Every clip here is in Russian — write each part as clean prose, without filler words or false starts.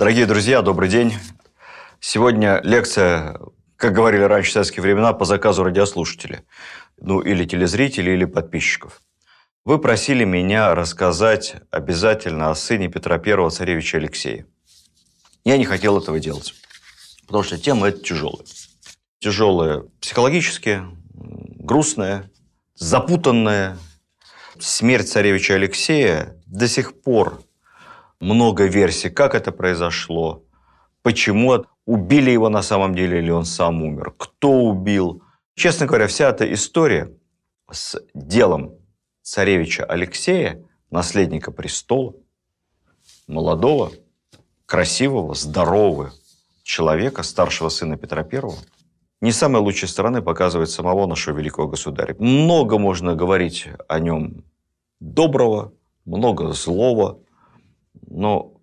Дорогие друзья, добрый день. Сегодня лекция, как говорили раньше в советские времена, по заказу радиослушателей. Ну, или телезрителей, или подписчиков. Вы просили меня рассказать обязательно о сыне Петра I, царевича Алексея. Я не хотел этого делать, потому что тема эта тяжелая. Тяжелая психологически, грустная, запутанная. Смерть царевича Алексея до сих пор много версий, как это произошло, почему убили его на самом деле или он сам умер, кто убил. Честно говоря, вся эта история с делом царевича Алексея, наследника престола, молодого, красивого, здорового человека, старшего сына Петра I, не самой лучшей стороны показывает самого нашего великого государя. Много можно говорить о нем доброго, много злого, но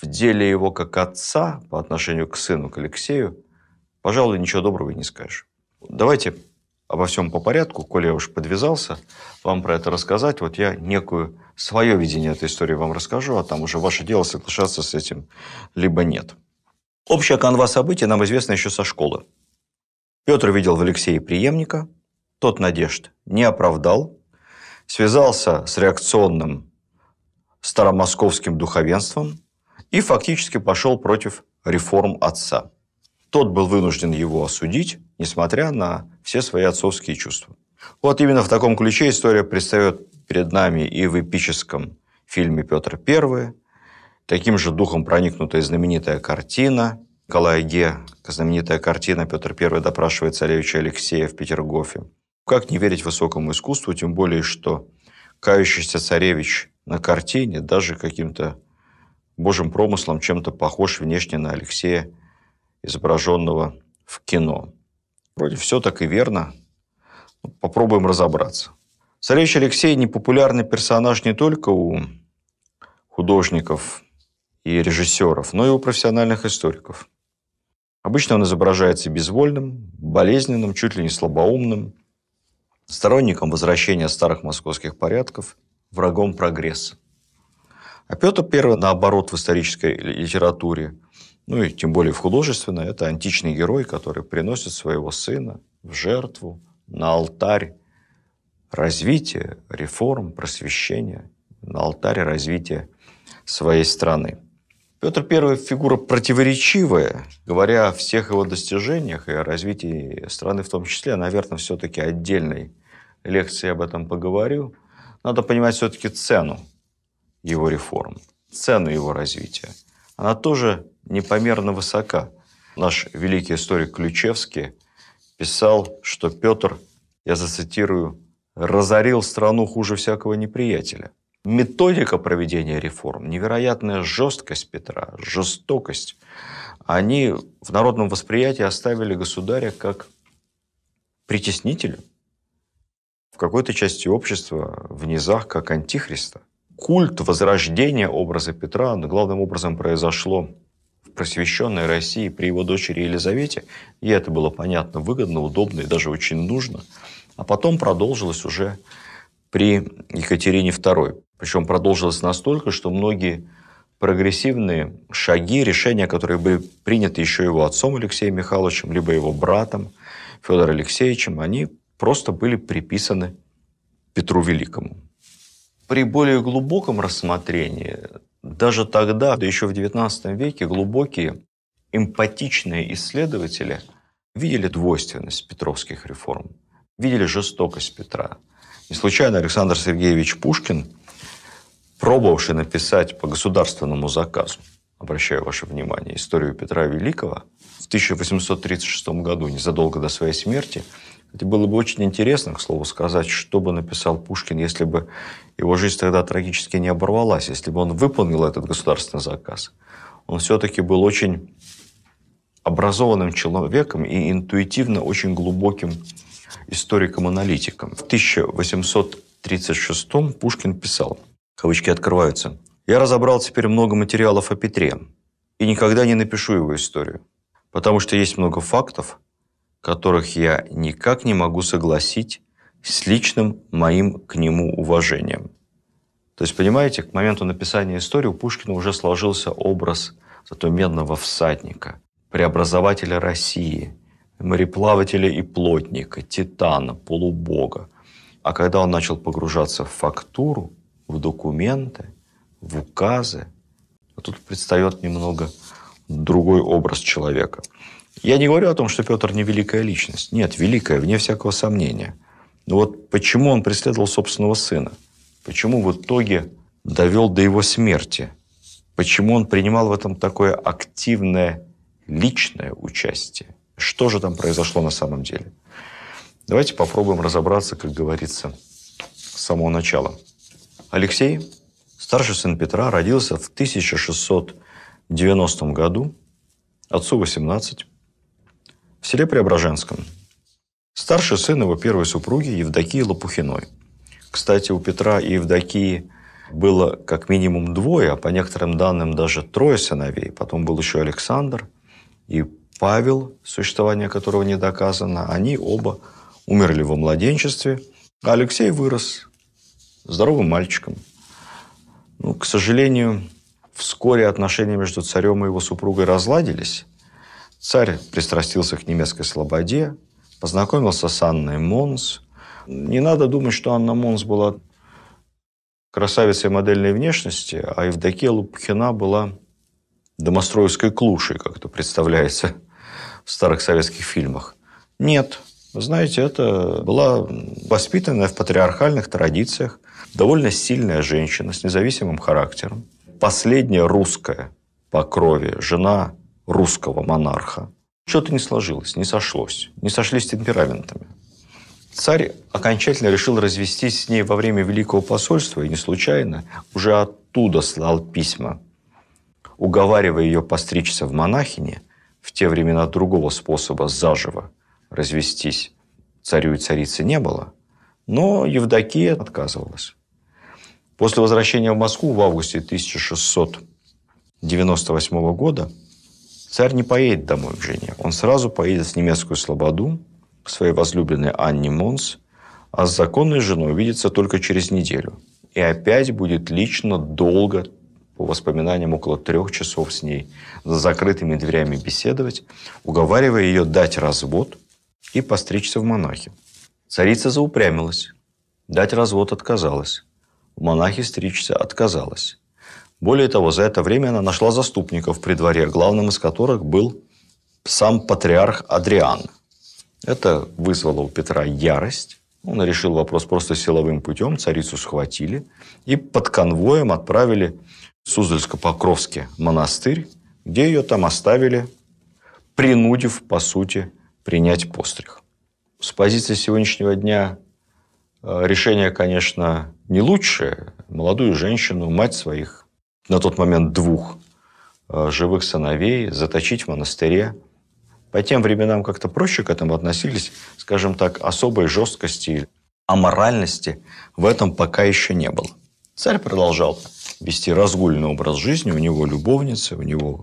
в деле его как отца по отношению к сыну, к Алексею, пожалуй, ничего доброго и не скажешь. Давайте обо всем по порядку, коли я уж подвязался вам про это рассказать. Вот я некую свое видение этой истории вам расскажу, а там уже ваше дело соглашаться с этим либо нет. Общая канва событий нам известна еще со школы. Петр видел в Алексее преемника, тот надежд не оправдал, связался с реакционным старомосковским духовенством и фактически пошел против реформ отца. Тот был вынужден его осудить, несмотря на все свои отцовские чувства. Вот именно в таком ключе история предстает перед нами и в эпическом фильме «Петр I». Таким же духом проникнута и знаменитая картина Николая Ге, знаменитая картина «Петр I допрашивает царевича Алексея в Петергофе». Как не верить высокому искусству, тем более, что кающийся царевич на картине даже каким-то божьим промыслом чем-то похож внешне на Алексея, изображенного в кино. Вроде все так и верно. Попробуем разобраться. Царевич Алексей – непопулярный персонаж не только у художников и режиссеров, но и у профессиональных историков. Обычно он изображается безвольным, болезненным, чуть ли не слабоумным, сторонником возвращения старых московских порядков, врагом прогресса. А Петр I, наоборот, в исторической литературе, ну и тем более в художественной, это античный герой, который приносит своего сына в жертву на алтарь развития, реформ, просвещения, на алтарь развития своей страны. Петр I – фигура противоречивая, говоря о всех его достижениях и о развитии страны в том числе. Наверное, все-таки отдельной лекции об этом поговорю. Надо понимать все-таки цену его реформ, цену его развития. Она тоже непомерно высока. Наш великий историк Ключевский писал, что Петр, я зацитирую, «разорил страну хуже всякого неприятеля». Методика проведения реформ, невероятная жесткость Петра, жестокость, они в народном восприятии оставили государя как притеснителя, в какой-то части общества, в низах, как антихриста. Культ возрождения образа Петра главным образом произошло в просвещенной России при его дочери Елизавете, и это было понятно, выгодно, удобно и даже очень нужно, а потом продолжилось уже при Екатерине II. Причем продолжилось настолько, что многие прогрессивные шаги, решения, которые были приняты еще его отцом Алексеем Михайловичем, либо его братом Федором Алексеевичем, они просто были приписаны Петру Великому. При более глубоком рассмотрении, даже тогда, да еще в XIX веке, глубокие эмпатичные исследователи видели двойственность петровских реформ, видели жестокость Петра. Не случайно Александр Сергеевич Пушкин, пробовавший написать по государственному заказу, обращаю ваше внимание, историю Петра Великого, в 1836 году, незадолго до своей смерти, это было бы очень интересно, к слову сказать, что бы написал Пушкин, если бы его жизнь тогда трагически не оборвалась, если бы он выполнил этот государственный заказ. Он все-таки был очень образованным человеком и интуитивно очень глубоким историком-аналитиком. В 1836 Пушкин писал, кавычки открываются, «Я разобрал теперь много материалов о Петре и никогда не напишу его историю, потому что есть много фактов, которых я никак не могу согласить с личным моим к нему уважением». То есть, понимаете, к моменту написания истории у Пушкина уже сложился образ зато медного всадника, преобразователя России, мореплавателя и плотника, титана, полубога. А когда он начал погружаться в фактуру, в документы, в указы, тут предстает немного другой образ человека. Я не говорю о том, что Петр не великая личность. Нет, великая, вне всякого сомнения. Но вот почему он преследовал собственного сына? Почему в итоге довел до его смерти? Почему он принимал в этом такое активное личное участие? Что же там произошло на самом деле? Давайте попробуем разобраться, как говорится, с самого начала. Алексей, старший сын Петра, родился в 1690 году, отцу 18, в селе Преображенском. Старший сын его первой супруги Евдокии Лопухиной. Кстати, у Петра и Евдокии было как минимум двое, а по некоторым данным даже трое сыновей. Потом был еще Александр и Павел, существование которого не доказано. Они оба умерли во младенчестве, а Алексей вырос здоровым мальчиком. Ну, к сожалению, вскоре отношения между царем и его супругой разладились. Царь пристрастился к немецкой слободе, познакомился с Анной Монс. Не надо думать, что Анна Монс была красавицей модельной внешности, а Евдокия Лопухина была домостроевской клушей, как это представляется в старых советских фильмах. Нет. Вы знаете, это была воспитанная в патриархальных традициях довольно сильная женщина с независимым характером. Последняя русская по крови, жена русского монарха. Что-то не сложилось, не сошлось, не сошлись темпераментами. Царь окончательно решил развестись с ней во время Великого посольства, и не случайно уже оттуда слал письма, уговаривая ее постричься в монахини, в те времена другого способа заживо развестись царю и царице не было, но Евдокия отказывалась. После возвращения в Москву в августе 1698 года царь не поедет домой к жене. Он сразу поедет в немецкую слободу к своей возлюбленной Анне Монс, а с законной женой увидится только через неделю. И опять будет лично долго, по воспоминаниям, около 3 часов с ней за закрытыми дверями беседовать, уговаривая ее дать развод и постричься в монахи. Царица заупрямилась, дать развод отказалась, в монахи стричься отказалась. Более того, за это время она нашла заступников при дворе, главным из которых был сам патриарх Адриан. Это вызвало у Петра ярость. Он решил вопрос просто силовым путем, царицу схватили и под конвоем отправили в Суздальско-Покровский монастырь, где ее там оставили, принудив, по сути, принять постриг. С позиции сегодняшнего дня решение, конечно, не лучшее. Молодую женщину, мать своих, на тот момент 2 живых сыновей, заточить в монастыре. По тем временам как-то проще к этому относились, скажем так, особой жесткости, аморальности в этом пока еще не было. Царь продолжал вести разгульный образ жизни, у него любовницы, у него,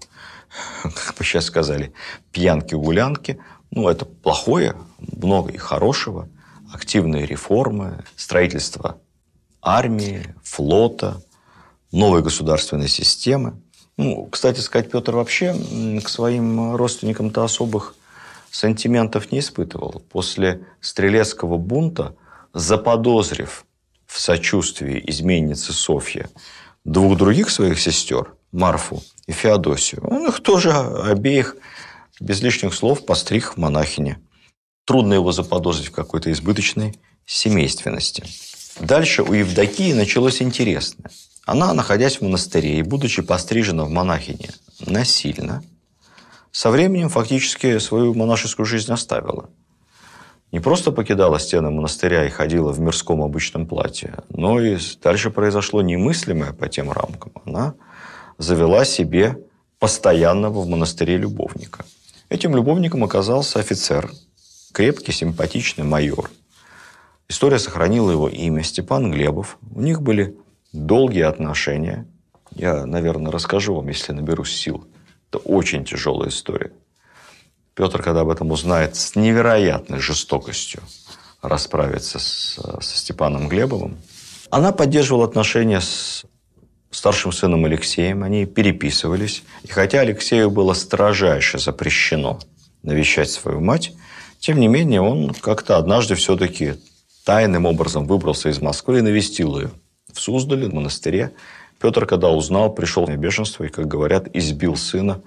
как бы сейчас сказали, пьянки-гулянки. Ну, это плохое, много и хорошего, активные реформы, строительство армии, флота, новой государственной системы. Ну, кстати сказать, Петр вообще к своим родственникам-то особых сантиментов не испытывал. После Стрелецкого бунта, заподозрив в сочувствии изменницы Софьи 2 других своих сестер, Марфу и Феодосию, он их тоже обеих без лишних слов постриг в монахини. Трудно его заподозрить в какой-то избыточной семейственности. Дальше у Евдокии началось интересное. Она, находясь в монастыре и будучи пострижена в монахини насильно, со временем фактически свою монашескую жизнь оставила. Не просто покидала стены монастыря и ходила в мирском обычном платье, но и дальше произошло немыслимое по тем рамкам. Она завела себе постоянного в монастыре любовника. Этим любовником оказался офицер, крепкий, симпатичный майор. История сохранила его имя, Степан Глебов. У них были долгие отношения. Я, наверное, расскажу вам, если наберусь сил. Это очень тяжелая история. Петр, когда об этом узнает, с невероятной жестокостью расправится со Степаном Глебовым. Она поддерживала отношения с старшим сыном Алексеем, они переписывались. И хотя Алексею было строжайше запрещено навещать свою мать, тем не менее он как-то однажды все-таки тайным образом выбрался из Москвы и навестил ее. В Суздале, в монастыре. Петр, когда узнал, пришел в бешенство и, как говорят, избил сына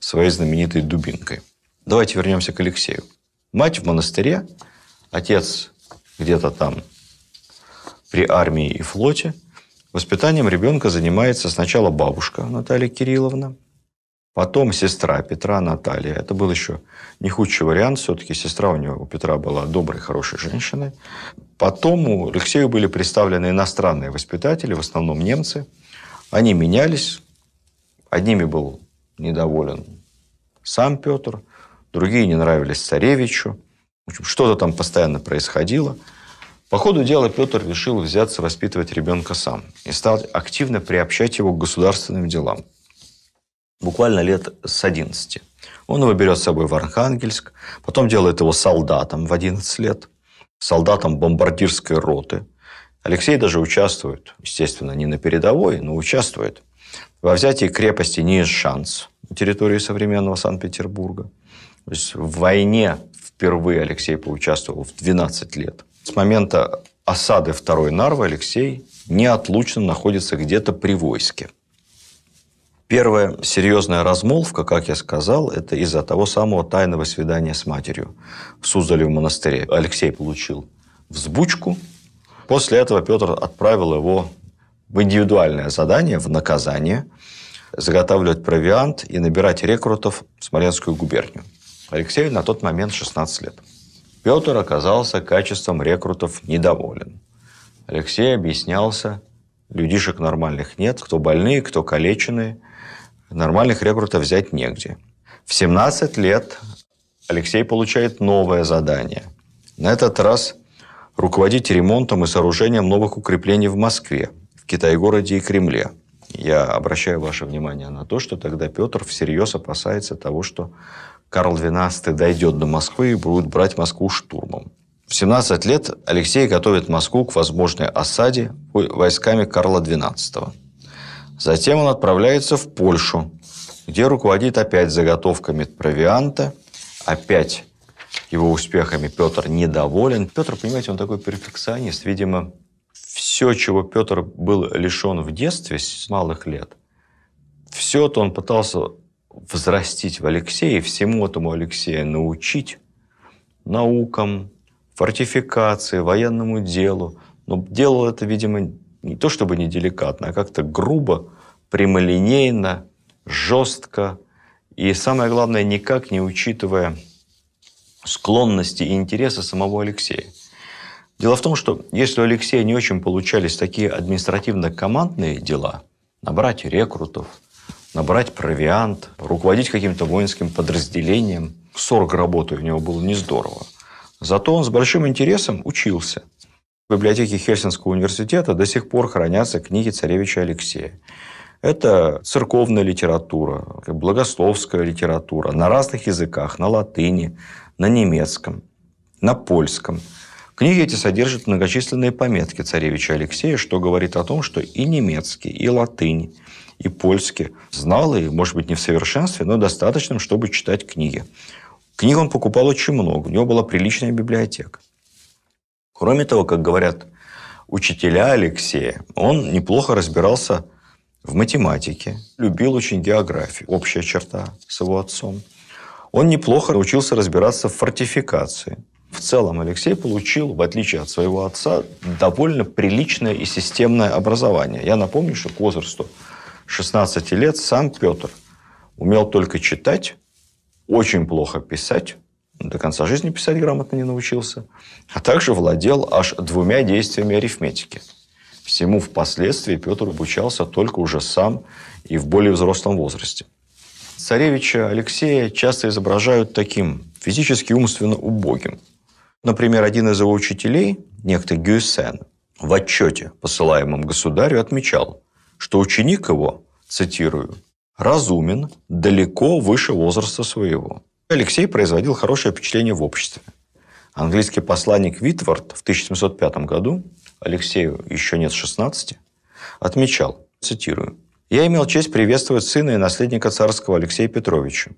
своей знаменитой дубинкой. Давайте вернемся к Алексею. Мать в монастыре, отец где-то там при армии и флоте. Воспитанием ребенка занимается сначала бабушка Наталья Кирилловна, потом сестра Петра Наталья. Это был еще не худший вариант. Все-таки сестра у него, у Петра, была доброй, хорошей женщиной. Потом у Алексея были представлены иностранные воспитатели, в основном немцы. Они менялись. Одними был недоволен сам Петр, другие не нравились царевичу. В общем, что-то там постоянно происходило. По ходу дела Петр решил взяться воспитывать ребенка сам и стал активно приобщать его к государственным делам. Буквально лет с 11. Он его берет с собой в Архангельск, потом делает его солдатом в 11 лет, солдатом бомбардирской роты. Алексей даже участвует, естественно, не на передовой, но участвует во взятии крепости Низшанс на территории современного Санкт-Петербурга. То есть в войне впервые Алексей поучаствовал в 12 лет. С момента осады Второй Нарвы Алексей неотлучно находится где-то при войске. Первая серьезная размолвка, как я сказал, это из-за того самого тайного свидания с матерью в Суздале в монастыре. Алексей получил взбучку. После этого Петр отправил его в индивидуальное задание, в наказание, заготавливать провиант и набирать рекрутов в Смоленскую губернию. Алексею на тот момент 16 лет. Петр оказался качеством рекрутов недоволен. Алексей объяснялся: людишек нормальных нет, кто больные, кто калеченные, нормальных рекрутов взять негде. В 17 лет Алексей получает новое задание. На этот раз руководить ремонтом и сооружением новых укреплений в Москве, в Китай-городе и Кремле. Я обращаю ваше внимание на то, что тогда Петр всерьез опасается того, что Карл XII дойдет до Москвы и будет брать Москву штурмом. В 17 лет Алексей готовит Москву к возможной осаде войсками Карла XII. Затем он отправляется в Польшу, где руководит опять заготовками провианта. Опять его успехами Петр недоволен. Петр, понимаете, он такой перфекционист. Видимо, все, чего Петр был лишен в детстве, с малых лет, все это он пытался взрастить в Алексее, всему этому Алексея научить, наукам, фортификации, военному делу. Но делал это, видимо, не то чтобы неделикатно, а как-то грубо, прямолинейно, жестко. И самое главное, никак не учитывая склонности и интересы самого Алексея. Дело в том, что если у Алексея не очень получались такие административно-командные дела, набрать рекрутов, набрать провиант, руководить каким-то воинским подразделением, 40 работы у него было не здорово. Зато он с большим интересом учился. В библиотеке Хельсинского университета до сих пор хранятся книги царевича Алексея. Это церковная литература, богословская литература на разных языках, на латыни, на немецком, на польском. Книги эти содержат многочисленные пометки царевича Алексея, что говорит о том, что и немецкий, и латынь, и польский знал, и, может быть, не в совершенстве, но достаточным, чтобы читать книги. Книг он покупал очень много, у него была приличная библиотека. Кроме того, как говорят учителя Алексея, он неплохо разбирался в математике, любил очень географию, общая черта с его отцом. Он неплохо научился разбираться в фортификации. В целом Алексей получил, в отличие от своего отца, довольно приличное и системное образование. Я напомню, что к возрасту 16 лет сам Петр умел только читать, очень плохо писать, до конца жизни писать грамотно не научился, а также владел аж 2 действиями арифметики. Всему впоследствии Петр обучался только уже сам и в более взрослом возрасте. Царевича Алексея часто изображают таким физически умственно убогим. Например, один из его учителей, некто Гюйсен, в отчете, посылаемом государю, отмечал, что ученик его, цитирую, разумен, далеко выше возраста своего. Алексей производил хорошее впечатление в обществе. Английский посланник Витворт в 1705 году, Алексею еще нет 16, отмечал, Цитирую. «Я имел честь приветствовать сына и наследника царского Алексея Петровича,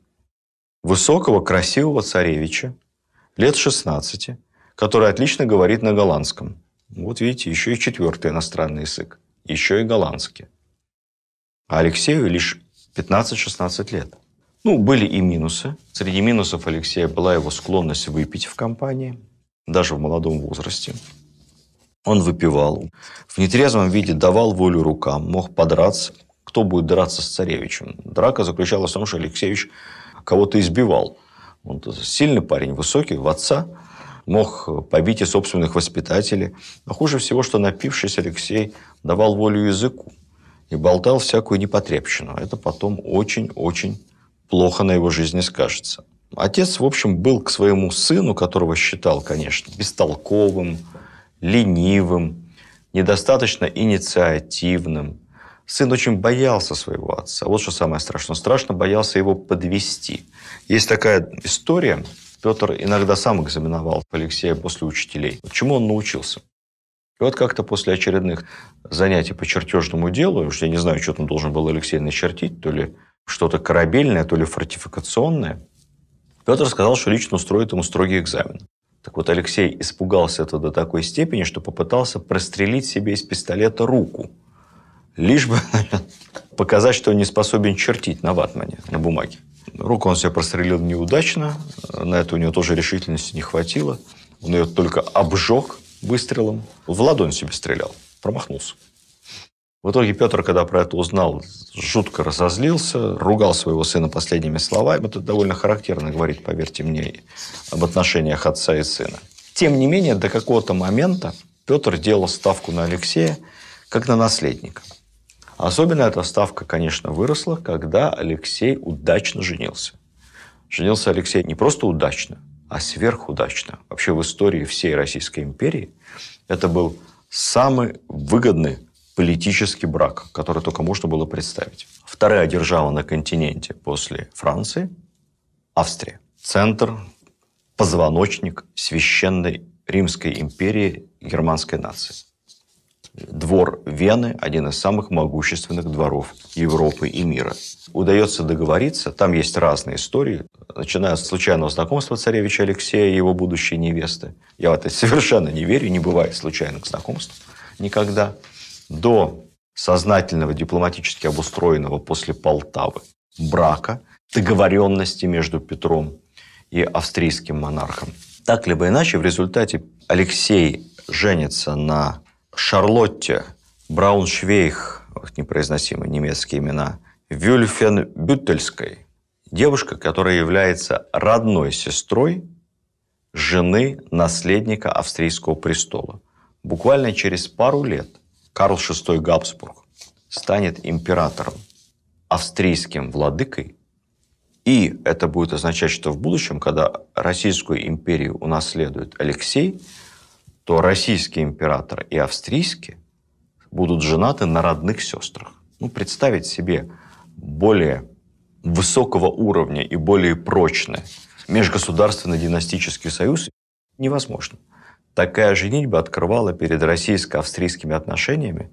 высокого, красивого царевича, лет 16, который отлично говорит на голландском». Вот видите, еще и четвертый иностранный язык, еще и голландский. А Алексею лишь 15-16 лет. Ну, были и минусы. Среди минусов Алексея была его склонность выпить в компании, даже в молодом возрасте. Он выпивал, в нетрезвом виде давал волю рукам, мог подраться. Кто будет драться с царевичем? Драка заключалась в том, что Алексеевич кого-то избивал. Он сильный парень, высокий, в отца, мог побить и собственных воспитателей. Но хуже всего, что напившись, Алексей давал волю языку и болтал всякую непотребщину. Это потом очень-очень плохо на его жизни скажется. Отец, в общем, был к своему сыну, которого считал, конечно, бестолковым, ленивым, недостаточно инициативным. Сын очень боялся своего отца. Вот что самое страшное. Он страшно боялся его подвести. Есть такая история. Петр иногда сам экзаменовал Алексея после учителей. Чему он научился? И вот как-то после очередных занятий по чертежному делу, уж я не знаю, что там должен был Алексей начертить, то ли что-то корабельное, то ли фортификационное, Петр сказал, что лично устроит ему строгий экзамен. Так вот, Алексей испугался этого до такой степени, что попытался прострелить себе из пистолета руку, лишь бы показать, что он не способен чертить на ватмане, на бумаге. Руку он себе прострелил неудачно, на это у него тоже решительности не хватило. Он ее только обжег выстрелом. В ладонь себе стрелял, промахнулся. В итоге Петр, когда про это узнал, жутко разозлился, ругал своего сына последними словами. Это довольно характерно говорит, поверьте мне, об отношениях отца и сына. Тем не менее, до какого-то момента Петр делал ставку на Алексея как на наследника. Особенно эта ставка, конечно, выросла, когда Алексей удачно женился. Женился Алексей не просто удачно, а сверхудачно. Вообще в истории всей Российской империи это был самый выгодный политический брак, который только можно было представить. Вторая держава на континенте после Франции – Австрия. Центр, позвоночник Священной Римской империи германской нации. Двор Вены – один из самых могущественных дворов Европы и мира. Удается договориться, там есть разные истории, начиная с случайного знакомства царевича Алексея и его будущей невесты. Я в это совершенно не верю, не бывает случайных знакомств никогда. До сознательного, дипломатически обустроенного после Полтавы брака, договоренности между Петром и австрийским монархом. Так либо иначе, в результате Алексей женится на Шарлотте Брауншвейх, непроизносимые немецкие имена, Вюльфенбютельской, девушка, которая является родной сестрой жены наследника австрийского престола. Буквально через пару лет Карл VI Габсбург станет императором, австрийским владыкой, и это будет означать, что в будущем, когда Российскую империю унаследует Алексей, то российский император и австрийский будут женаты на родных сестрах. Ну, представить себе более высокого уровня и более прочный межгосударственно-династический союз невозможно. Такая женитьба открывала перед российско-австрийскими отношениями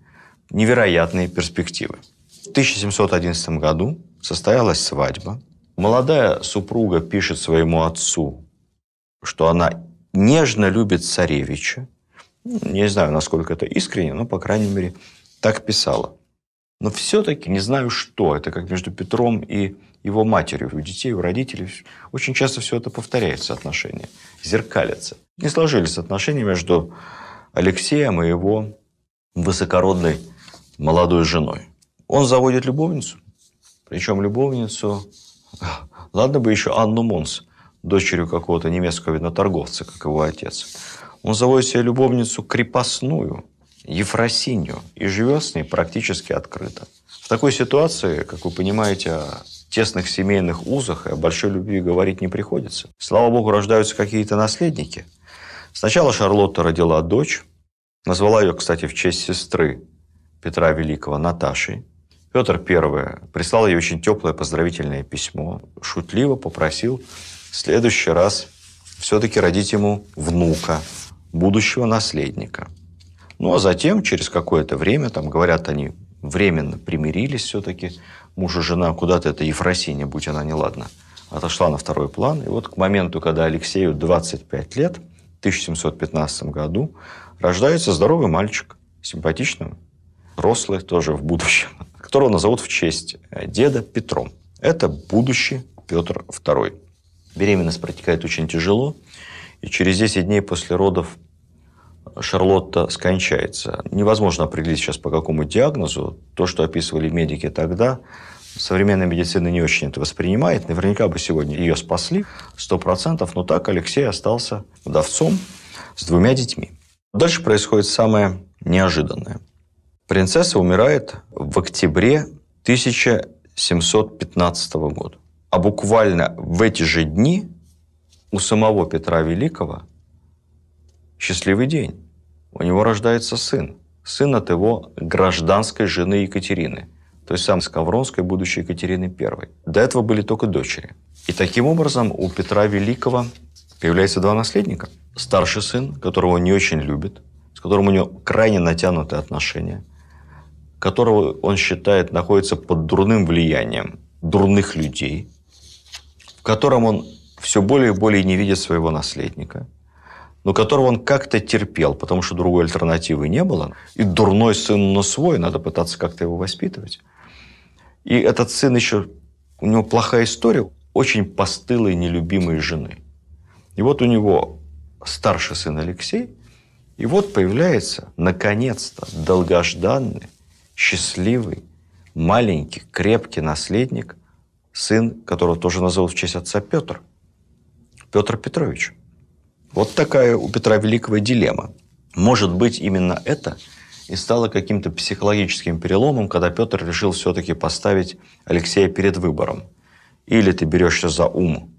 невероятные перспективы. В 1711 году состоялась свадьба. Молодая супруга пишет своему отцу, что она нежно любит царевича. Не знаю, насколько это искренне, но, по крайней мере, так писала. Но все-таки не знаю, что. Это как между Петром и его матерью. У детей, у родителей очень часто все это повторяется, отношения, зеркалятся. Не сложились отношения между Алексеем и его высокородной молодой женой. Он заводит любовницу. Причем любовницу, ладно бы еще Анну Монс, дочерью какого-то немецкого виноторговца, как его отец. Он заводит себе любовницу крепостную, Ефросинью, и живет с ней практически открыто. В такой ситуации, как вы понимаете, о тесных семейных узах и о большой любви говорить не приходится. Слава богу, рождаются какие-то наследники. Сначала Шарлотта родила дочь, назвала ее, кстати, в честь сестры Петра Великого, Наташей. Петр I прислал ей очень теплое поздравительное письмо, шутливо попросил в следующий раз все-таки родить ему внука, будущего наследника. Ну, а затем, через какое-то время, там, говорят они, временно примирились все-таки. Муж и жена куда-то, это Ефросинья, будь она неладна, отошла на второй план. И вот к моменту, когда Алексею 25 лет, в 1715 году, рождается здоровый мальчик, симпатичный, взрослый тоже в будущем, которого назовут в честь деда Петром. Это будущий Петр II. Беременность протекает очень тяжело, и через 10 дней после родов Шарлотта скончается. Невозможно определить сейчас, по какому диагнозу. То, что описывали медики тогда, современная медицина не очень это воспринимает. Наверняка бы сегодня ее спасли 100%, но так Алексей остался вдовцом с 2 детьми. Дальше происходит самое неожиданное. Принцесса умирает в октябре 1715 года. А буквально в эти же дни у самого Петра Великого счастливый день. У него рождается сын. Сын от его гражданской жены Екатерины. То есть сам с Ковронской, будущей Екатерины I. До этого были только дочери. И таким образом у Петра Великого появляется 2 наследника. Старший сын, которого он не очень любит, с которым у него крайне натянутые отношения, которого он считает находится под дурным влиянием дурных людей, в котором он все более и более не видит своего наследника, но которого он как-то терпел, потому что другой альтернативы не было. И дурной сын, но свой, надо пытаться как-то его воспитывать. И этот сын еще, у него плохая история, очень постылой, нелюбимой жены. И вот у него старший сын Алексей, и вот появляется, наконец-то, долгожданный, счастливый, маленький, крепкий наследник, сын, которого тоже назовут в честь отца Петр, Петр Петрович. Вот такая у Петра Великого дилемма. Может быть, именно это и стало каким-то психологическим переломом, когда Петр решил все-таки поставить Алексея перед выбором. Или ты берешься за ум,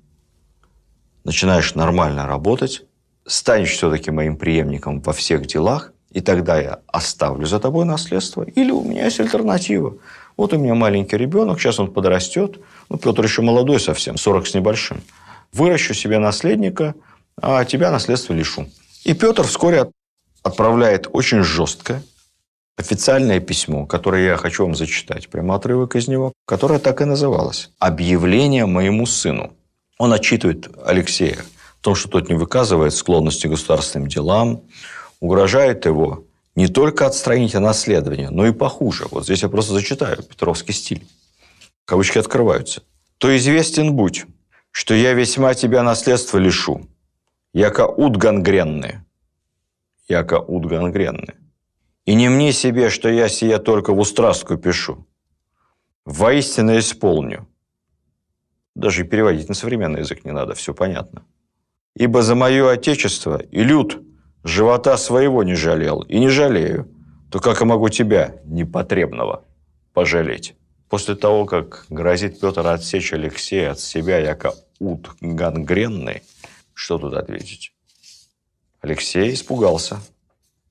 начинаешь нормально работать, станешь все-таки моим преемником во всех делах, и тогда я оставлю за тобой наследство, или у меня есть альтернатива. Вот у меня маленький ребенок, сейчас он подрастет, ну, Петр еще молодой совсем, 40 с небольшим. Выращу себе наследника, а тебя наследство лишу. И Петр вскоре отправляет очень жесткое официальное письмо, которое я хочу вам зачитать, прямо отрывок из него, которое так и называлось «Объявление моему сыну». Он отчитывает Алексея в том, что тот не выказывает склонности к государственным делам, угрожает его не только отстранить от наследования, но и похуже. Вот здесь я просто зачитаю петровский стиль. Кавычки открываются. «То известен будь, что я весьма тебя наследства лишу, яко уд гангренны». Яко уд гангренны. «И не мне себе, что я сия только в устрастку пишу. Воистину исполню». Даже переводить на современный язык не надо, все понятно. «Ибо за мое отечество и люд живота своего не жалел и не жалею, то как я могу тебя, непотребного, пожалеть?» После того, как грозит Петр отсечь Алексея от себя, яко уд гангренный, что тут ответить? Алексей испугался,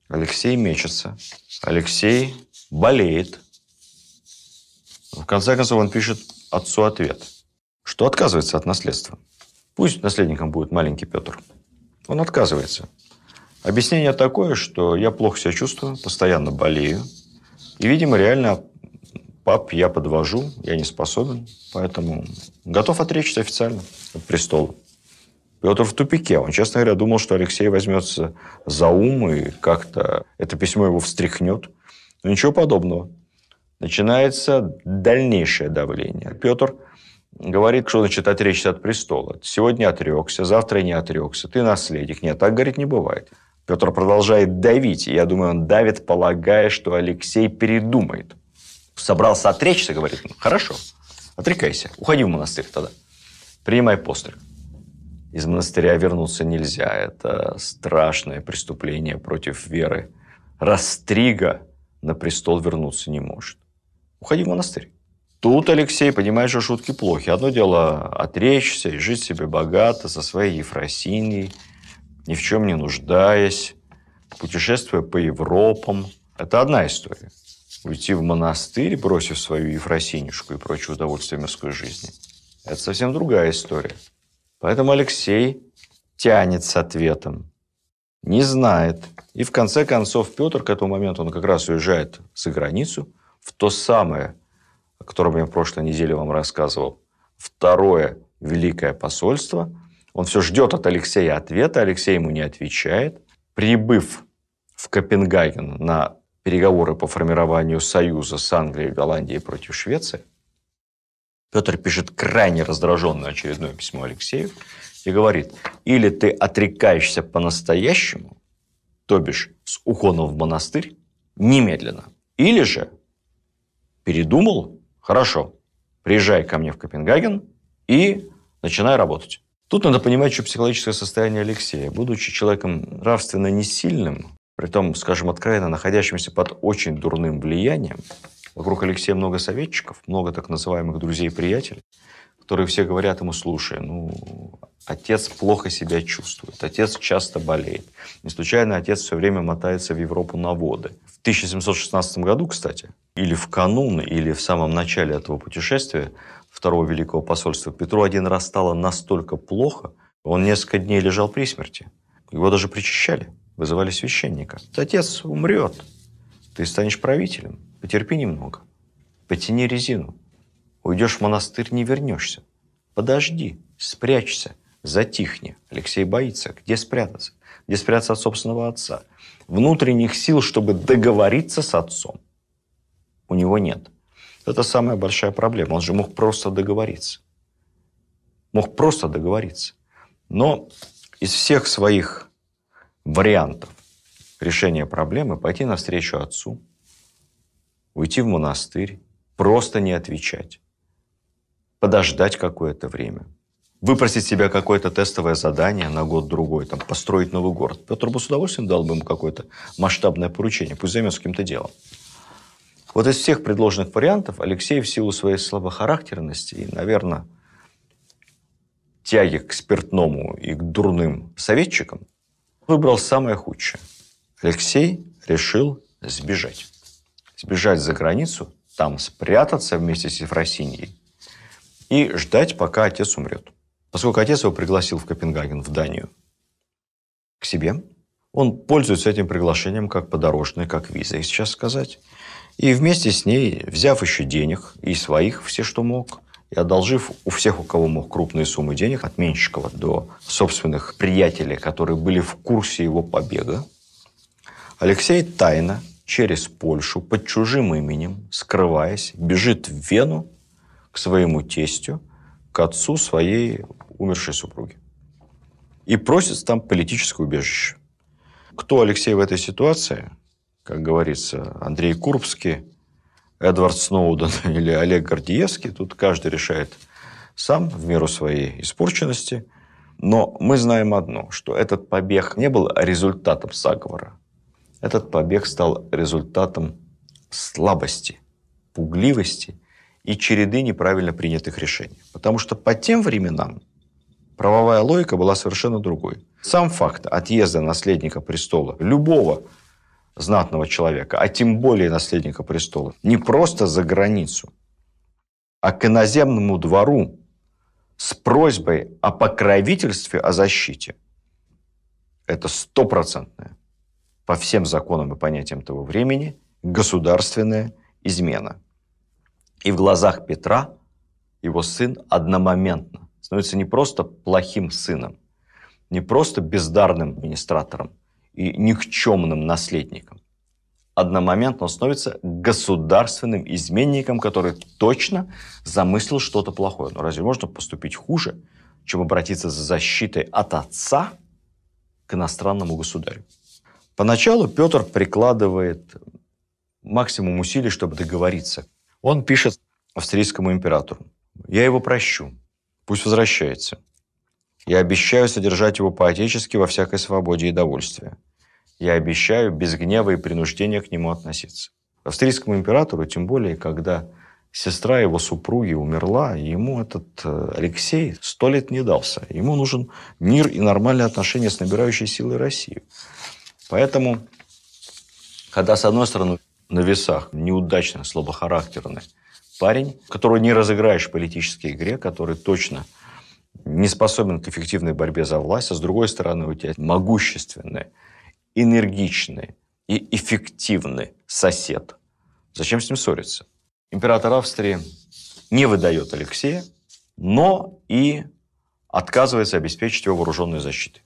Алексей мечется, Алексей болеет. В конце концов, он пишет отцу ответ, что отказывается от наследства. Пусть наследником будет маленький Петр. Он отказывается. Объяснение такое, что я плохо себя чувствую, постоянно болею. И, видимо, реально, пап, я подвожу, я не способен, поэтому готов отречься официально от престола. Петр в тупике. Он, честно говоря, думал, что Алексей возьмется за ум и как-то это письмо его встряхнет. Но ничего подобного. Начинается дальнейшее давление. Петр говорит, что значит отречься от престола. Сегодня отрекся, завтра не отрекся, ты наследник. Нет, так, говорит, не бывает. Петр продолжает давить, и я думаю, он давит, полагая, что Алексей передумает. Собрался отречься, говорит, ну, хорошо, отрекайся, уходи в монастырь тогда, принимай постриг. Из монастыря вернуться нельзя, это страшное преступление против веры. Растрига на престол вернуться не может. Уходи в монастырь. Тут Алексей понимает, что шутки плохи. Одно дело отречься и жить себе богато со своей Ефросиньей, ни в чем не нуждаясь, путешествуя по Европам. Это одна история. Уйти в монастырь, бросив свою Ефросинюшку и прочие удовольствия мирской жизни, это совсем другая история. Поэтому Алексей тянет с ответом, не знает. И в конце концов Петр к этому моменту, он как раз уезжает за границу, в то самое, о котором я в прошлой неделе вам рассказывал, второе великое посольство. Он все ждет от Алексея ответа, Алексей ему не отвечает. Прибыв в Копенгаген на переговоры по формированию союза с Англией и Голландией против Швеции, Петр пишет крайне раздраженное очередное письмо Алексею и говорит: или ты отрекаешься по-настоящему, то бишь с уходом в монастырь, немедленно, или же передумал, хорошо, приезжай ко мне в Копенгаген и начинай работать. Тут надо понимать, что психологическое состояние Алексея, будучи человеком нравственно несильным, притом, скажем откровенно, находящимся под очень дурным влиянием, вокруг Алексея много советчиков, много так называемых друзей-приятелей, которые все говорят ему: слушай, отец плохо себя чувствует, отец часто болеет. Не случайно отец все время мотается в Европу на воды. В 1716 году, кстати, или в канун, или в самом начале этого путешествия Второго Великого Посольства, Петру один раз стало настолько плохо, он несколько дней лежал при смерти. Его даже причащали, вызывали священника. Отец умрет, ты станешь правителем. Потерпи немного, потяни резину. Уйдешь в монастырь, не вернешься. Подожди, спрячься, затихни. Алексей боится. Где спрятаться? Где спрятаться от собственного отца? Внутренних сил, чтобы договориться с отцом, у него нет. Это самая большая проблема. Он же мог просто договориться. Мог просто договориться. Но из всех своих вариантов решения проблемы пойти навстречу отцу, уйти в монастырь, просто не отвечать, подождать какое-то время, выпросить себе какое-то тестовое задание на год-другой, там, построить новый город. Петр бы с удовольствием дал бы ему какое-то масштабное поручение, пусть займется каким-то делом. Вот из всех предложенных вариантов Алексей в силу своей слабохарактерности и, наверное, тяги к спиртному и к дурным советчикам выбрал самое худшее. Алексей решил сбежать. Сбежать за границу, там спрятаться вместе с Ефросиньей и ждать, пока отец умрет. Поскольку отец его пригласил в Копенгаген, в Данию, к себе, он пользуется этим приглашением как подорожной, как визой, сейчас сказать. И вместе с ней, взяв еще денег, и своих, все, что мог, и одолжив у всех, у кого мог, крупные суммы денег, от Менщикова до собственных приятелей, которые были в курсе его побега, Алексей тайно через Польшу, под чужим именем, скрываясь, бежит в Вену к своему тестю, к отцу своей умершей супруги. И просит там политическое убежище. Кто Алексей в этой ситуации? Как говорится, Андрей Курбский, Эдвард Сноуден или Олег Гордеевский. Тут каждый решает сам в меру своей испорченности. Но мы знаем одно, что этот побег не был результатом заговора. Этот побег стал результатом слабости, пугливости и череды неправильно принятых решений. Потому что по тем временам правовая логика была совершенно другой. Сам факт отъезда наследника престола, любого знатного человека, а тем более наследника престола, не просто за границу, а к иноземному двору с просьбой о покровительстве, о защите, это стопроцентное, по всем законам и понятиям того времени, государственная измена. И в глазах Петра его сын одномоментно становится не просто плохим сыном, не просто бездарным администратором и никчемным наследником. Одномоментно он становится государственным изменником, который точно замыслил что-то плохое. Но разве можно поступить хуже, чем обратиться за защитой от отца к иностранному государю? Поначалу Петр прикладывает максимум усилий, чтобы договориться. Он пишет австрийскому императору: «Я его прощу, пусть возвращается. Я обещаю содержать его по-отечески во всякой свободе и довольстве. Я обещаю без гнева и принуждения к нему относиться». Австрийскому императору, тем более, когда сестра его супруги умерла, ему этот Алексей 100 лет не дался. Ему нужен мир и нормальные отношения с набирающей силой Россией. Поэтому, когда, с одной стороны, на весах неудачный, слабохарактерный парень, которого не разыграешь в политической игре, который точно не способен к эффективной борьбе за власть, а с другой стороны, у тебя могущественный, энергичный и эффективный сосед, Зачем с ним ссориться? Император Австрии не выдает Алексея, но и отказывается обеспечить его вооруженную защиту.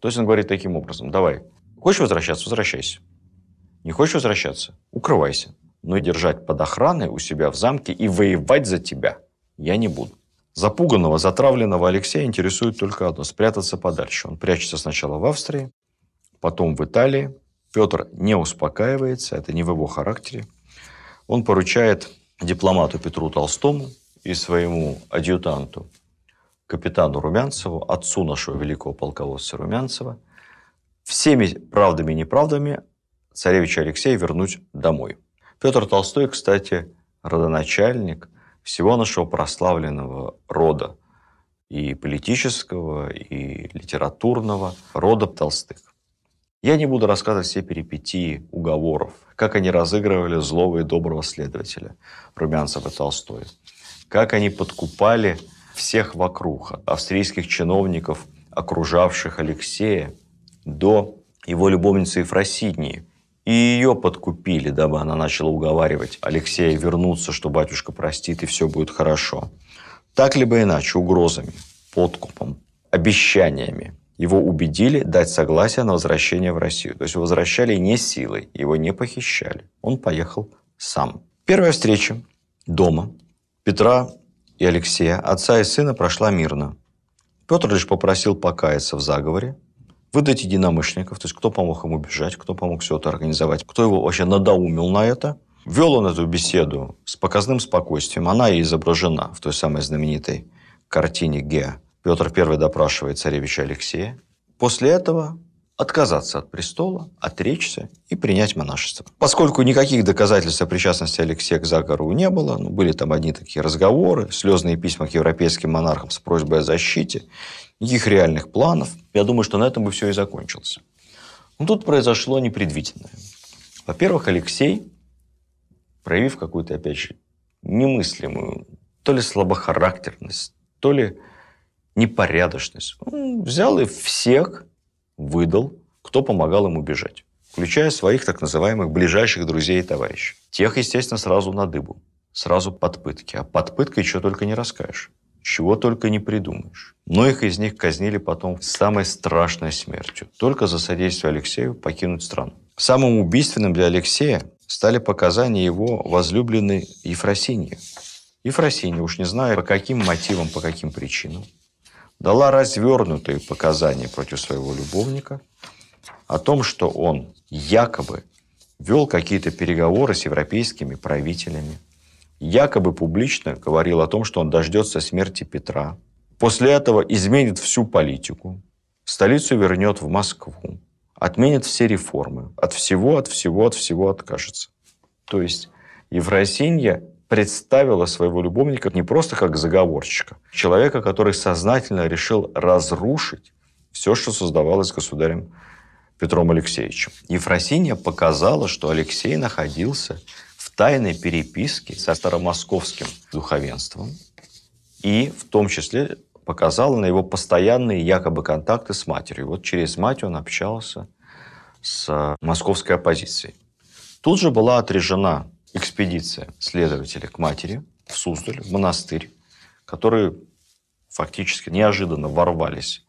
То есть он говорит таким образом: давай, хочешь возвращаться, возвращайся. Не хочешь возвращаться, укрывайся. Но держать под охраной у себя в замке и воевать за тебя я не буду. Запуганного, затравленного Алексея интересует только одно – спрятаться подальше. Он прячется сначала в Австрии, потом в Италии. Петр не успокаивается, это не в его характере. Он поручает дипломату Петру Толстому и своему адъютанту, капитану Румянцеву, отцу нашего великого полководца Румянцева, всеми правдами и неправдами царевича Алексея вернуть домой. Петр Толстой, кстати, родоначальник всего нашего прославленного рода, и политического, и литературного рода Толстых. Я не буду рассказывать все перипетии уговоров, как они разыгрывали злого и доброго следователя Румянцева и Толстой, как они подкупали всех вокруг, от австрийских чиновников, окружавших Алексея, до его любовницы Ефросиньи. И ее подкупили, дабы она начала уговаривать Алексея вернуться, что батюшка простит и все будет хорошо. Так либо иначе, угрозами, подкупом, обещаниями его убедили дать согласие на возвращение в Россию. То есть возвращали не силой, его не похищали. Он поехал сам. Первая встреча дома Петра и Алексея, отца и сына, прошла мирно. Петр лишь попросил покаяться в заговоре, выдать единомышленников, то есть кто помог ему бежать, кто помог все это организовать, кто его вообще надоумил на это. Вел он эту беседу с показным спокойствием. Она и изображена в той самой знаменитой картине Геа. Петр I допрашивает царевича Алексея. После этого отказаться от престола, отречься и принять монашество. Поскольку никаких доказательств о причастности Алексея к заговору не было, были там одни такие разговоры, слезные письма к европейским монархам с просьбой о защите, никаких реальных планов, я думаю, что на этом бы все и закончилось. Но тут произошло непредвиденное. Во-первых, Алексей, проявив какую-то, опять же, немыслимую, то ли слабохарактерность, то ли непорядочность, он взял и всех выдал, кто помогал ему бежать, включая своих так называемых ближайших друзей и товарищей. Тех, естественно, сразу на дыбу, сразу под пытки. А под пыткой чего только не раскаешь, чего только не придумаешь. Многих из них казнили потом самой страшной смертью, только за содействие Алексею покинуть страну. Самым убийственным для Алексея стали показания его возлюбленной Ефросиньи. Ефросинья, уж не знаю по каким мотивам, по каким причинам, дала развернутые показания против своего любовника о том, что он якобы вел какие-то переговоры с европейскими правителями, якобы публично говорил о том, что он дождется смерти Петра, после этого изменит всю политику, столицу вернет в Москву, отменит все реформы, от всего откажется. То есть Ефросинья представила своего любовника не просто как заговорщика, человека, который сознательно решил разрушить все, что создавалось государем Петром Алексеевичем. Ефросинья показала, что Алексей находился в тайной переписке со старомосковским духовенством и в том числе показала на его постоянные якобы контакты с матерью. Вот через мать он общался с московской оппозицией. Тут же была отрежена экспедиция следователя к матери в Суздаль, в монастырь, которые фактически неожиданно ворвались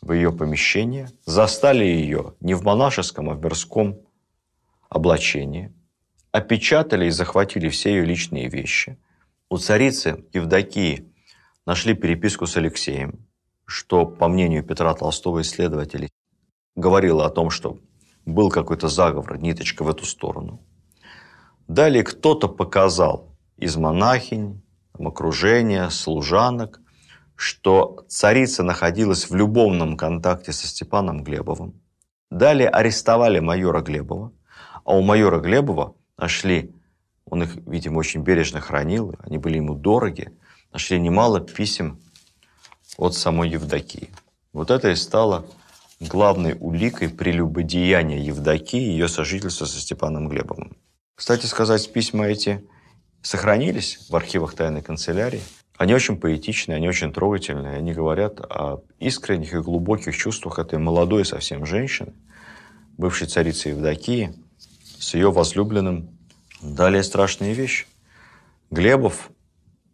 в ее помещение, застали ее не в монашеском, а в мирском облачении, опечатали и захватили все ее личные вещи. У царицы Евдокии нашли переписку с Алексеем, что, по мнению Петра Толстого и следователей, говорило о том, что был какой-то заговор, ниточка в эту сторону. Далее кто-то показал из монахинь, окружения, служанок, что царица находилась в любовном контакте со Степаном Глебовым. Далее арестовали майора Глебова, а у майора Глебова нашли, он их, видимо, очень бережно хранил, они были ему дороги, нашли немало писем от самой Евдокии. Вот это и стало главной уликой прелюбодеяния Евдокии и ее сожительства со Степаном Глебовым. Кстати сказать, письма эти сохранились в архивах тайной канцелярии. Они очень поэтичные, они очень трогательные. Они говорят о искренних и глубоких чувствах этой молодой совсем женщины, бывшей царицы Евдокии, с ее возлюбленным Далее страшные вещи. Глебов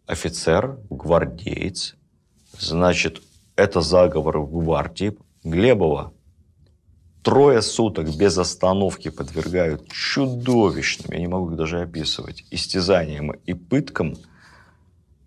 офицер, гвардеец. Значит, это заговор в гвардии. Глебова трое суток без остановки подвергают чудовищным, я не могу их даже описывать, истязаниям и пыткам,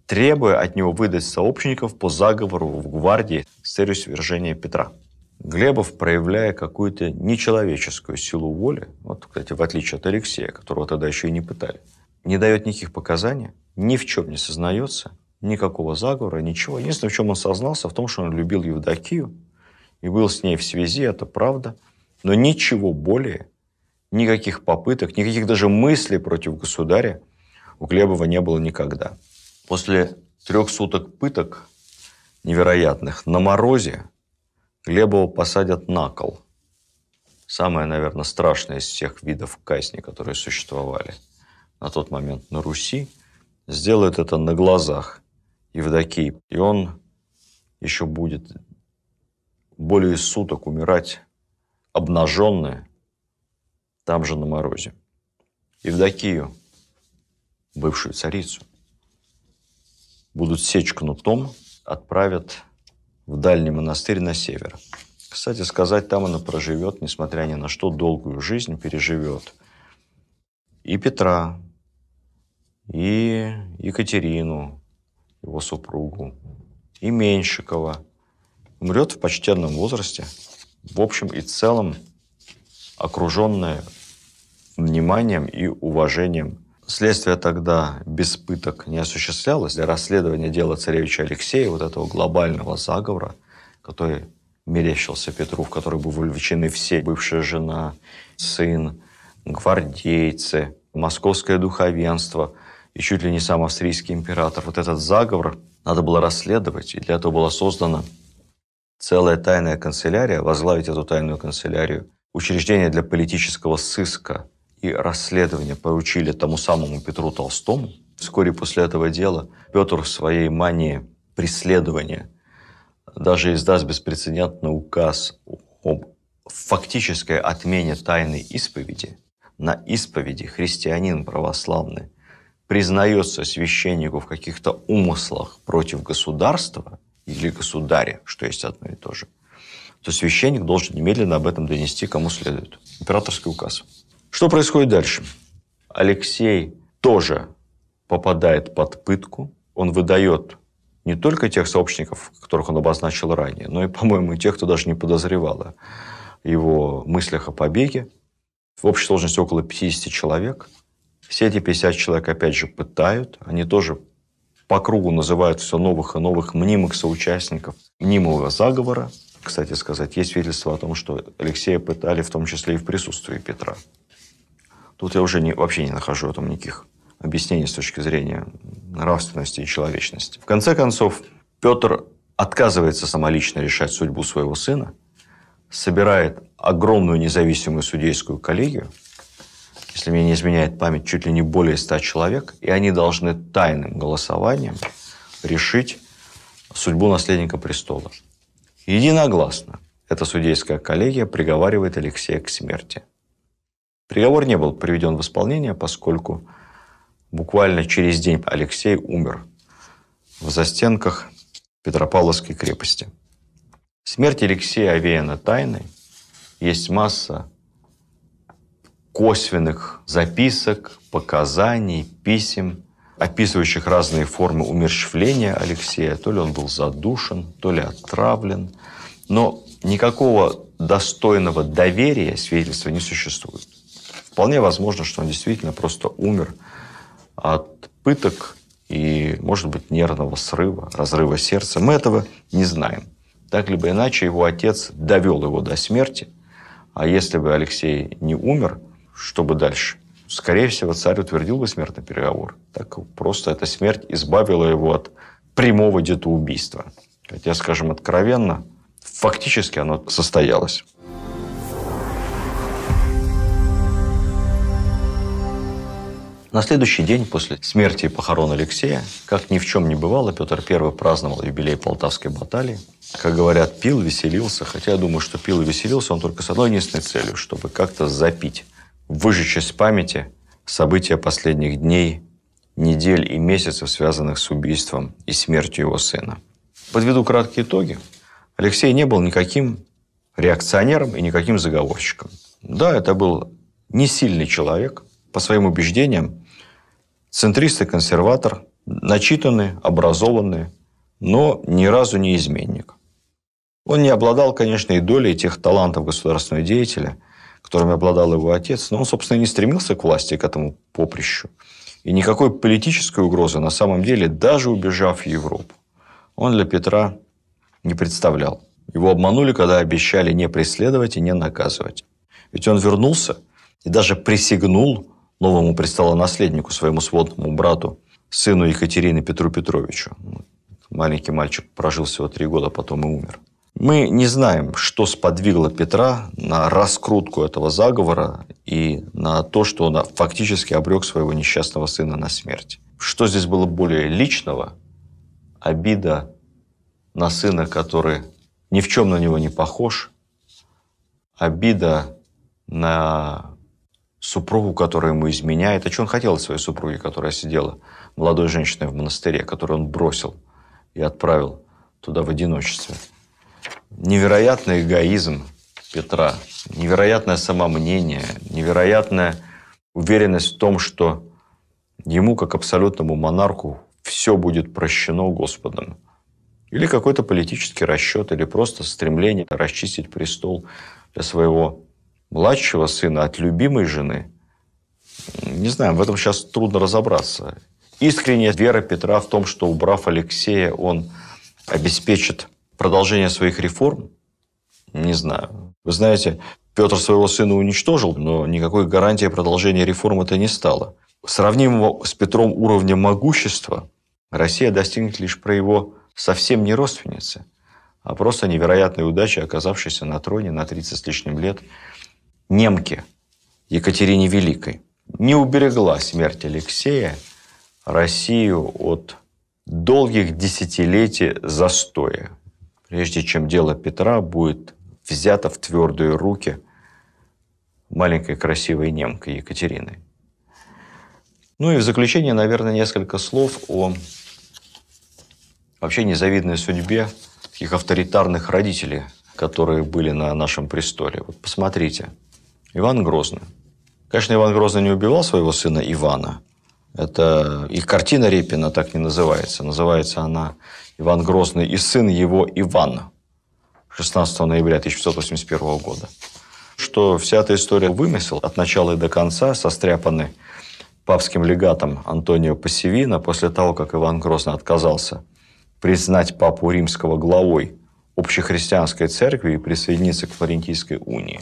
требуя от него выдать сообщников по заговору в гвардии с целью свержения Петра. Глебов, проявляя какую-то нечеловеческую силу воли, вот, кстати, в отличие от Алексея, которого тогда еще и не пытали, не дает никаких показаний, ни в чем не сознается, никакого заговора, ничего. Единственное, в чем он сознался, в том, что он любил Евдокию и был с ней в связи, это правда, но ничего более, никаких попыток, никаких даже мыслей против государя у Глебова не было никогда. После 3 суток пыток невероятных на морозе Глебова посадят на кол. Самое, наверное, страшное из всех видов казни, которые существовали на тот момент на Руси. Сделают это на глазах Евдокии. И он еще будет более суток умирать обнаженный там же на морозе. Евдокию, бывшую царицу, будут сечь кнутом, отправят в дальний монастырь на север. Кстати сказать, там она проживет, несмотря ни на что, долгую жизнь переживет. И Петра, и Екатерину, его супругу, и Меньшикова. Умрет в почтенном возрасте, в общем и целом окруженная вниманием и уважением. Следствие тогда без пыток не осуществлялось. Для расследования дела царевича Алексея, вот этого глобального заговора, который мерещился Петру, в который были вовлечены все: бывшая жена, сын, гвардейцы, московское духовенство и чуть ли не сам австрийский император. Вот этот заговор надо было расследовать, и для этого была создана целая тайная канцелярия. Возглавить эту тайную канцелярию, учреждение для политического сыска и расследование поручили тому самому Петру Толстому. Вскоре после этого дела Петр в своей мании преследования даже издаст беспрецедентный указ об фактической отмене тайной исповеди. На исповеди христианин православный признается священнику в каких-то умыслах против государства или государя, что есть одно и то же, то священник должен немедленно об этом донести кому следует. Императорский указ. Что происходит дальше? Алексей тоже попадает под пытку. Он выдает не только тех сообщников, которых он обозначил ранее, но и, по-моему, тех, кто даже не подозревал о его мыслях о побеге. В общей сложности около 50 человек. Все эти 50 человек, опять же, пытают. Они тоже по кругу называют все новых и новых мнимых соучастников мнимого заговора. Кстати сказать, есть свидетельство о том, что Алексея пытали в том числе и в присутствии Петра. Тут я уже вообще не нахожу там никаких объяснений с точки зрения нравственности и человечности. В конце концов, Петр отказывается самолично решать судьбу своего сына, собирает огромную независимую судейскую коллегию, если мне не изменяет память, чуть ли не более 100 человек, и они должны тайным голосованием решить судьбу наследника престола. Единогласно эта судейская коллегия приговаривает Алексея к смерти. Приговор не был приведен в исполнение, поскольку буквально через день Алексей умер в застенках Петропавловской крепости. Смерть Алексея овеяна тайной. Есть масса косвенных записок, показаний, писем, описывающих разные формы умерщвления Алексея. То ли он был задушен, то ли отравлен. Но никакого достойного доверия свидетельства не существует. Вполне возможно, что он действительно просто умер от пыток и, может быть, нервного срыва, разрыва сердца. Мы этого не знаем. Так либо иначе, его отец довел его до смерти. А если бы Алексей не умер, что бы дальше? Скорее всего, царь утвердил бы смертный приговор. Так просто эта смерть избавила его от прямого детоубийства. Хотя, скажем откровенно, фактически оно состоялось. На следующий день после смерти и похорон Алексея, как ни в чем не бывало, Петр I праздновал юбилей Полтавской баталии. Как говорят, пил, веселился. Хотя я думаю, что пил и веселился он только с одной единственной целью, чтобы как-то запить, выжечь из памяти события последних дней, недель и месяцев, связанных с убийством и смертью его сына. Подведу краткие итоги. Алексей не был никаким реакционером и никаким заговорщиком. Да, это был не сильный человек, по своим убеждениям, центрист и консерватор, начитанный, образованный, но ни разу не изменник. Он не обладал, конечно, и долей тех талантов государственного деятеля, которыми обладал его отец, но он, собственно, и не стремился к власти, к этому поприщу. И никакой политической угрозы, на самом деле, даже убежав в Европу, он для Петра не представлял. Его обманули, когда обещали не преследовать и не наказывать. Ведь он вернулся и даже присягнул новому престолонаследнику, своему сводному брату, сыну Екатерины Петру Петровичу. Маленький мальчик прожил всего 3 года, потом и умер. Мы не знаем, что сподвигло Петра на раскрутку этого заговора и на то, что он фактически обрек своего несчастного сына на смерть. Что здесь было более личного? Обида на сына, который ни в чем на него не похож. Обида на супругу, которая ему изменяет. А что он хотел от своей супруги, которая сидела молодой женщиной в монастыре, которую он бросил и отправил туда в одиночестве. Невероятный эгоизм Петра, невероятное самомнение, невероятная уверенность в том, что ему, как абсолютному монарху, все будет прощено Господом. Или какой-то политический расчет, или просто стремление расчистить престол для своего младшего сына от любимой жены. Не знаю, в этом сейчас трудно разобраться. Искренняя вера Петра в том, что, убрав Алексея, он обеспечит продолжение своих реформ, не знаю. Вы знаете, Петр своего сына уничтожил, но никакой гарантии продолжения реформ это не стало. Сравнимого с Петром уровня могущества Россия достигнет лишь про его совсем не родственницы, а просто невероятной удачи, оказавшейся на троне на 30 с лишним лет немки Екатерине Великой. Не уберегла смерть Алексея Россию от долгих десятилетий застоя, прежде чем дело Петра будет взято в твердые руки маленькой красивой немкой Екатерины. Ну и в заключение, наверное, несколько слов о вообще незавидной судьбе таких авторитарных родителей, которые были на нашем престоле. Вот посмотрите, Иван Грозный. Конечно, Иван Грозный не убивал своего сына Ивана. Это и картина Репина так не называется. Называется она «Иван Грозный и сын его Иван» 16 ноября 1581 года. Что вся эта история вымысел от начала и до конца, состряпанный папским легатом Антонио Пассивино после того, как Иван Грозный отказался признать папу римского главой общехристианской церкви и присоединиться к Флорентийской унии.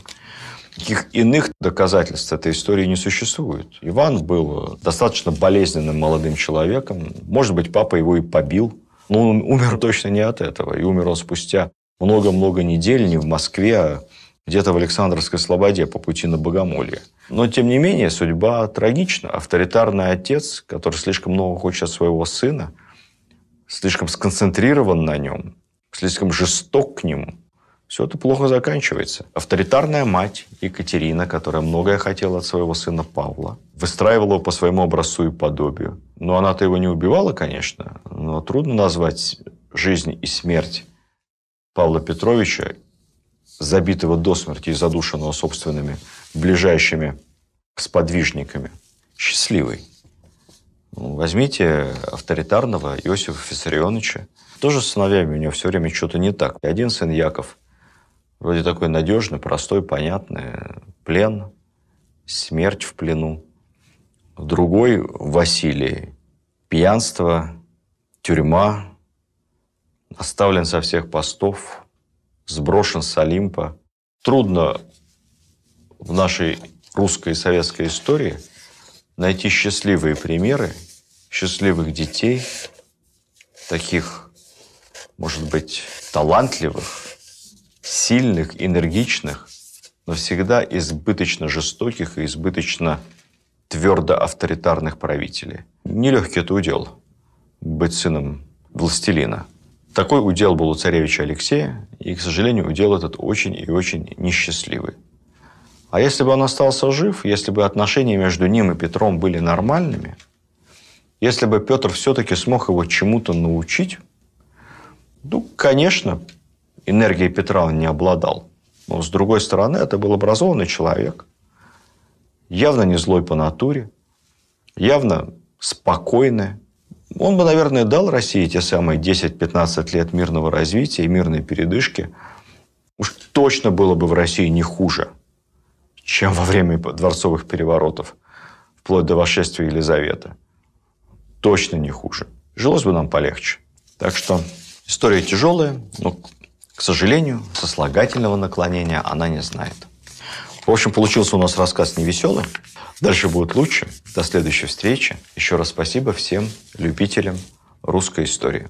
Никаких иных доказательств этой истории не существует. Иван был достаточно болезненным молодым человеком. Может быть, папа его и побил. Но он умер точно не от этого. И умер он спустя много-много недель не в Москве, а где-то в Александровской слободе по пути на Богомолье. Но, тем не менее, судьба трагична. Авторитарный отец, который слишком много хочет от своего сына, слишком сконцентрирован на нем, слишком жесток к нему. Все это плохо заканчивается. Авторитарная мать Екатерина, которая многое хотела от своего сына Павла, выстраивала его по своему образцу и подобию. Но она-то его не убивала, конечно, но трудно назвать жизнь и смерть Павла Петровича, забитого до смерти и задушенного собственными ближайшими сподвижниками, счастливой. Возьмите авторитарного Иосифа Фиссарионовича. Тоже с сыновьями у него все время что-то не так. Один сын Яков, вроде такой надежный, простой, понятный. Плен, смерть в плену. Другой Василий. Пьянство, тюрьма. Оставлен со всех постов. Сброшен с Олимпа. Трудно в нашей русской и советской истории найти счастливые примеры, счастливых детей, таких, может быть, талантливых, сильных, энергичных, но всегда избыточно жестоких и избыточно твердо авторитарных правителей. Нелегкий это удел – быть сыном властелина. Такой удел был у царевича Алексея, и, к сожалению, удел этот очень и очень несчастливый. А если бы он остался жив, если бы отношения между ним и Петром были нормальными, если бы Петр все-таки смог его чему-то научить, ну, конечно, энергией Петра он не обладал. Но, с другой стороны, это был образованный человек, явно не злой по натуре, явно спокойный. Он бы, наверное, дал России те самые 10-15 лет мирного развития и мирной передышки. Уж точно было бы в России не хуже, чем во время дворцовых переворотов, вплоть до восшествия Елизаветы. Точно не хуже. Жилось бы нам полегче. Так что история тяжелая, но, к сожалению, сослагательного наклонения она не знает. В общем, получился у нас рассказ невеселый. Дальше будет лучше. До следующей встречи. Еще раз спасибо всем любителям русской истории.